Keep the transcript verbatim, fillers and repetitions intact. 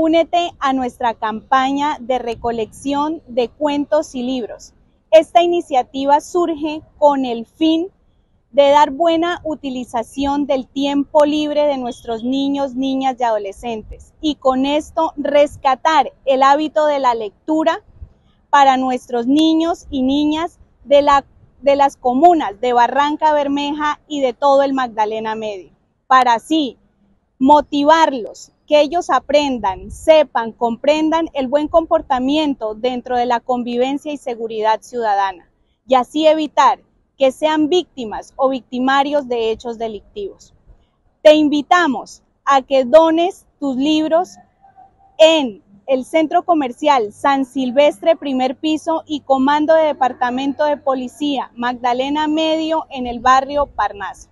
Únete a nuestra campaña de recolección de cuentos y libros. Esta iniciativa surge con el fin de dar buena utilización del tiempo libre de nuestros niños, niñas y adolescentes, y con esto rescatar el hábito de la lectura para nuestros niños y niñas de, la, de las comunas de Barrancabermeja y de todo el Magdalena Medio, para así motivarlos, que ellos aprendan, sepan, comprendan el buen comportamiento dentro de la convivencia y seguridad ciudadana, y así evitar que sean víctimas o victimarios de hechos delictivos. Te invitamos a que dones tus libros en el Centro Comercial San Silvestre, primer piso, y Comando de Departamento de Policía, Magdalena Medio, en el barrio Parnaso.